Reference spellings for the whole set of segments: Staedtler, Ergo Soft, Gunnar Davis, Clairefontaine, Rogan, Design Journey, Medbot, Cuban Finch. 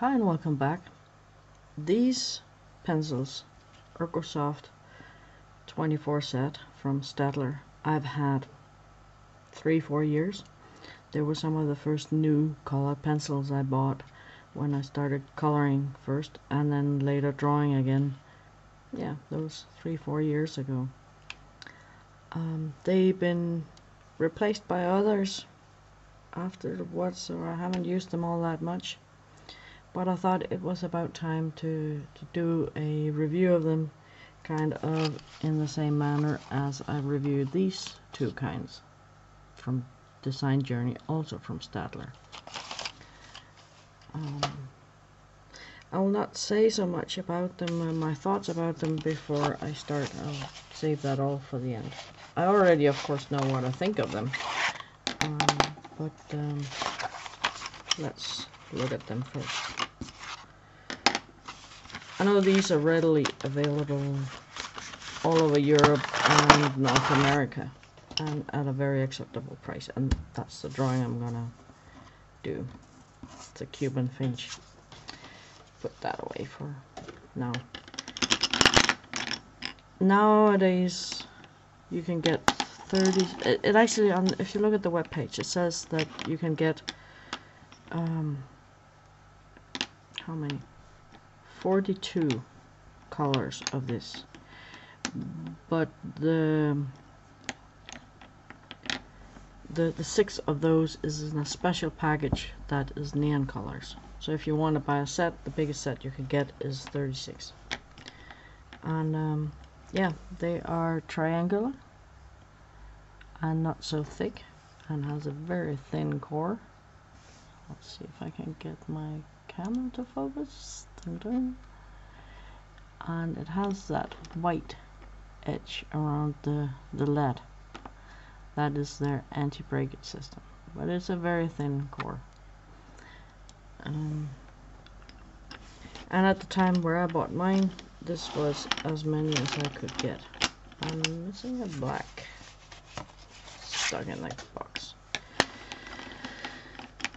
Hi and welcome back. These pencils, Ergo Soft 24 set from Staedtler, I've had 3-4 years. They were some of the first new color pencils I bought when I started coloring first and then later drawing again. Yeah, those 3-4 years ago. They've been replaced by others afterwards, so I haven't used them all that much. But I thought it was about time to do a review of them, kind of in the same manner as I reviewed these two kinds from Design Journey, also from Staedtler. I will not say so much about them and my thoughts about them before I start. I'll save that all for the end. I already, of course, know what I think of them, but let's look at them first. I know these are readily available all over Europe and North America, and at a very acceptable price, and that's the drawing I'm gonna do. It's a Cuban Finch. Put that away for now. Nowadays you can get 30, it actually, if you look at the webpage, it says that you can get how many? 42 colors of this, but the 6 of those is in a special package that is neon colors. So if you want to buy a set, the biggest set you can get is 36. And yeah, they are triangular and not so thick, and has a very thin core. Let's see if I can get my camera to focus. Dun -dun. And it has that white edge around the lead. That is their anti-breakage system. But it's a very thin core. And at the time where I bought mine, this was as many as I could get. I'm missing a black stuck in that box.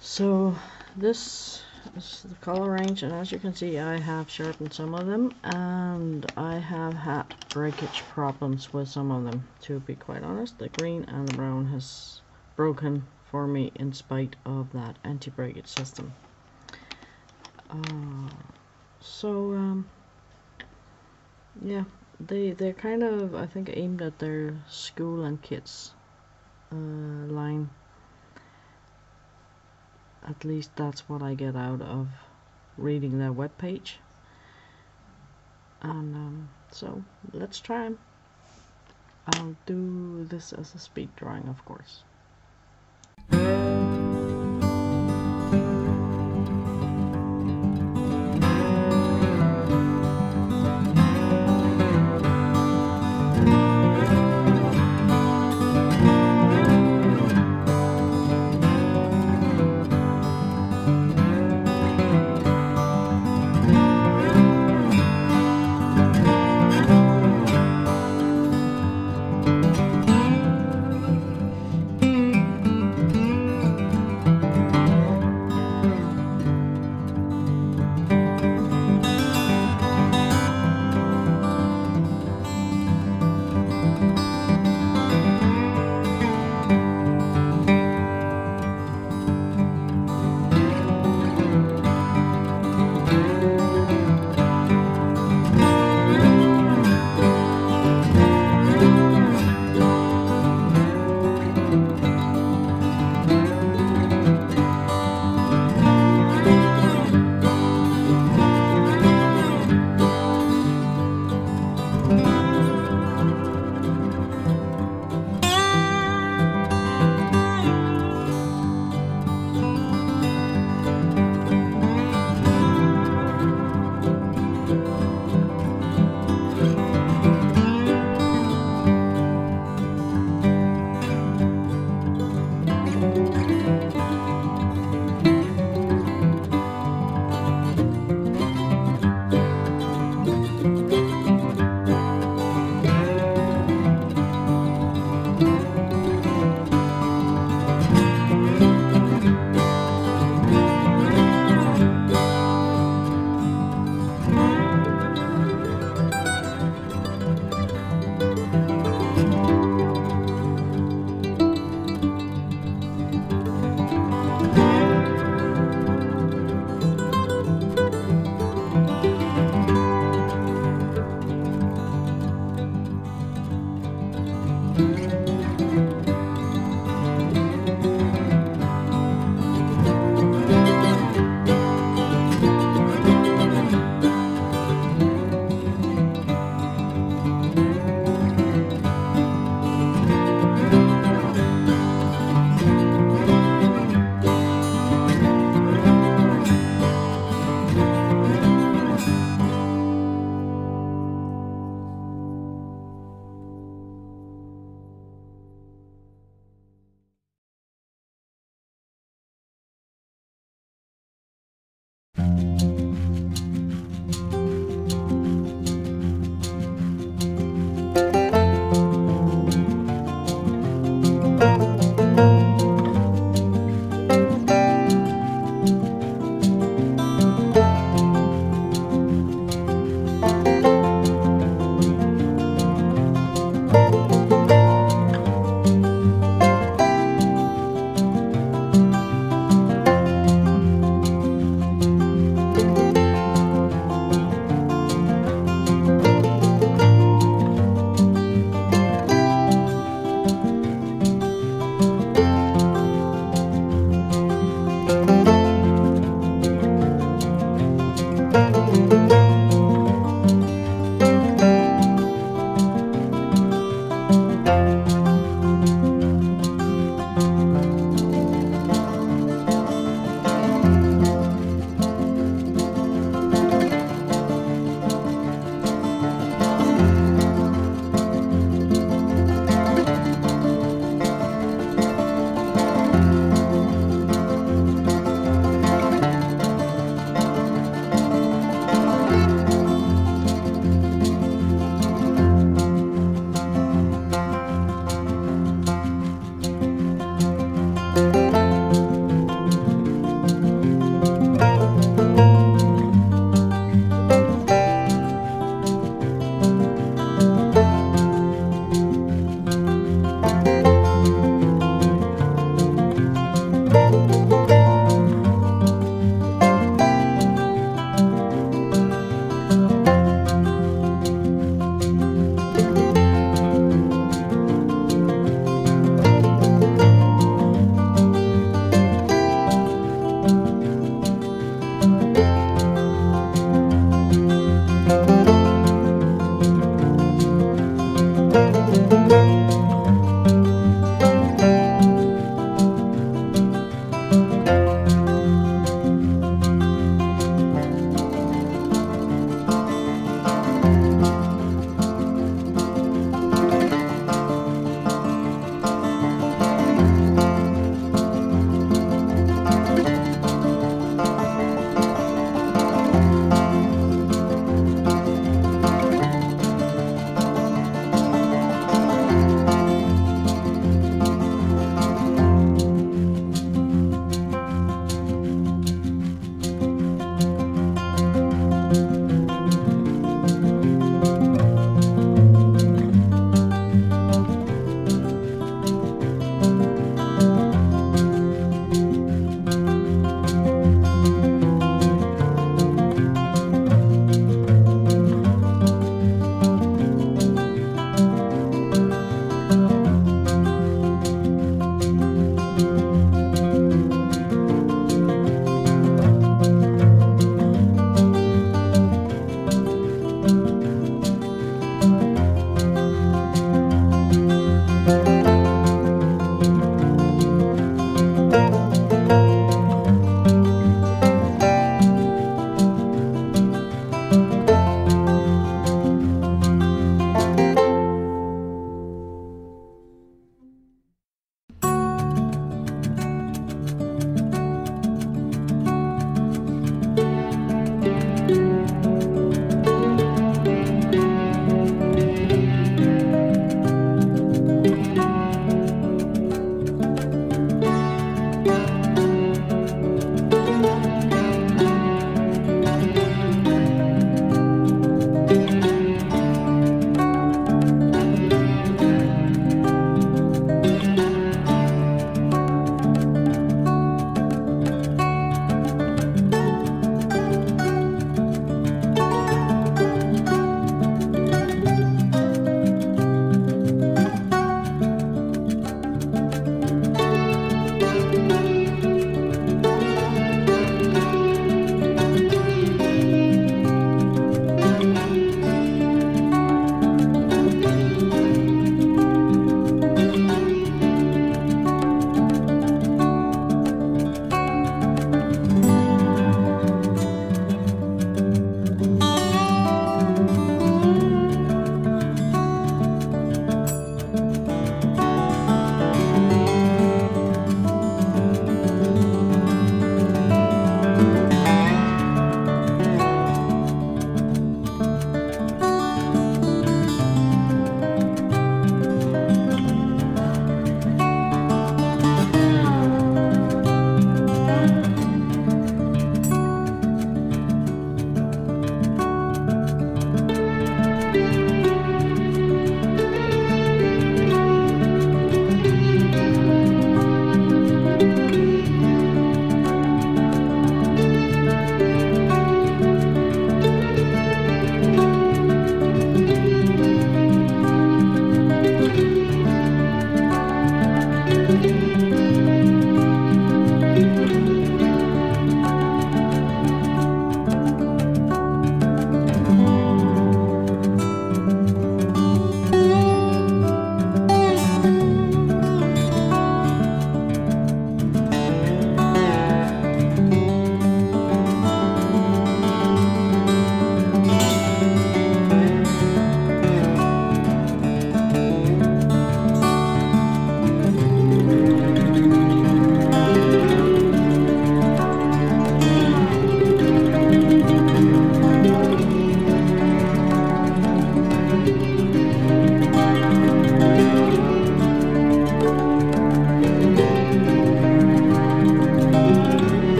So this is the color range, and as you can see, I have sharpened some of them, and I have had breakage problems with some of them, to be quite honest. The green and the brown has broken for me in spite of that anti-breakage system. Yeah, they're kind of, I think, aimed at their school and kids line. At least that's what I get out of reading their webpage. And so let's try them. I'll do this as a speed drawing, of course.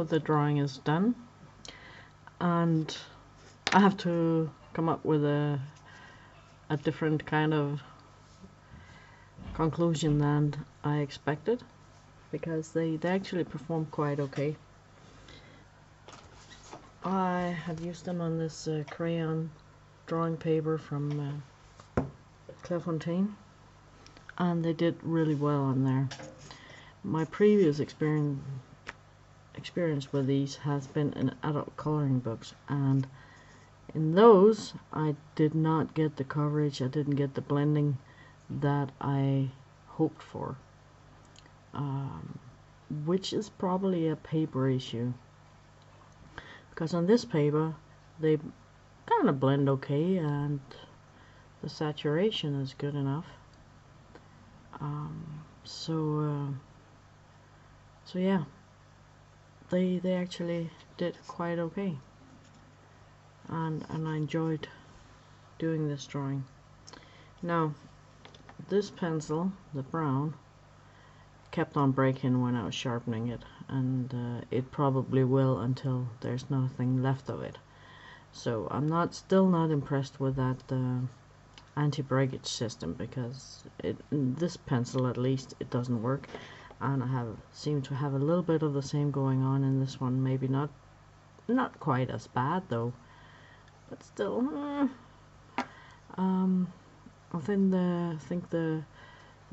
after the drawing is done, and I have to come up with a different kind of conclusion than I expected, because they actually perform quite okay. I have used them on this crayon drawing paper from Clairefontaine, and they did really well on there. My previous experience with these has been in adult coloring books, and in those I did not get the coverage, I didn't get the blending that I hoped for, which is probably a paper issue, because on this paper they kind of blend okay and the saturation is good enough. So yeah, they actually did quite okay, and I enjoyed doing this drawing. Now this pencil, the brown, kept on breaking when I was sharpening it, and it probably will until there's nothing left of it. So I'm still not impressed with that anti-breakage system, because this pencil, at least, it doesn't work, and I seem to have a little bit of the same going on in this one. Maybe not quite as bad though, but still. I think the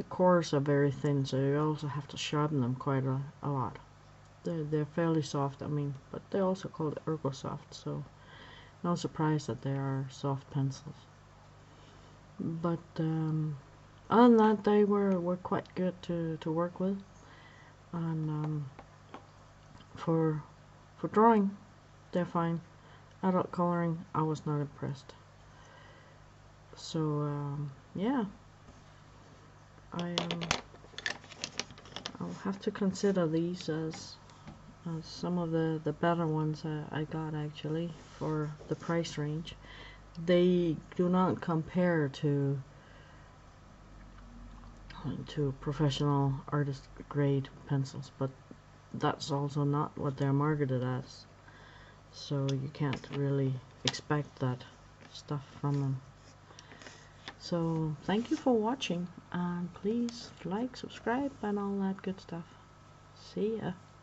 cores are very thin, so you also have to sharpen them quite a lot. They're fairly soft, I mean, but they're also called Ergo Soft, so no surprise that they are soft pencils. But other than that, they were quite good to work with, and for drawing, they're fine. Adult coloring, I was not impressed. So yeah. I'll have to consider these as some of the better ones I got, actually, for the price range. They do not compare to professional artist grade pencils, but that's also not what they're marketed as, so you can't really expect that stuff from them. So thank you for watching, and please like, subscribe, and all that good stuff. See ya.